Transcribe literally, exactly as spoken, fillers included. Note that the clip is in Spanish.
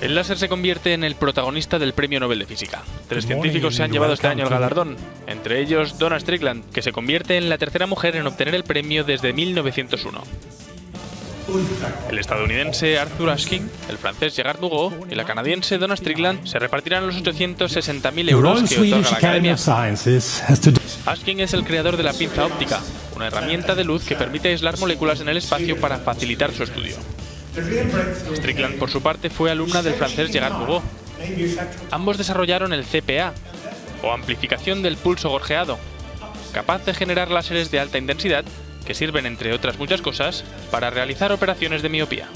El láser se convierte en el protagonista del Premio Nobel de Física. Tres científicos se han llevado este año el galardón, entre ellos Donna Strickland, que se convierte en la tercera mujer en obtener el premio desde mil novecientos uno. El estadounidense Arthur Ashkin, el francés Gerard Dugau y la canadiense Donna Strickland se repartirán los ochocientos sesenta mil euros que otorga la Academia. Ashkin es el creador de la pinza óptica, una herramienta de luz que permite aislar moléculas en el espacio para facilitar su estudio. Strickland, por su parte, fue alumna del francés Gerard Dugau. Ambos desarrollaron el C P A, o amplificación del pulso gorjeado, capaz de generar láseres de alta intensidad que sirven, entre otras muchas cosas, para realizar operaciones de miopía.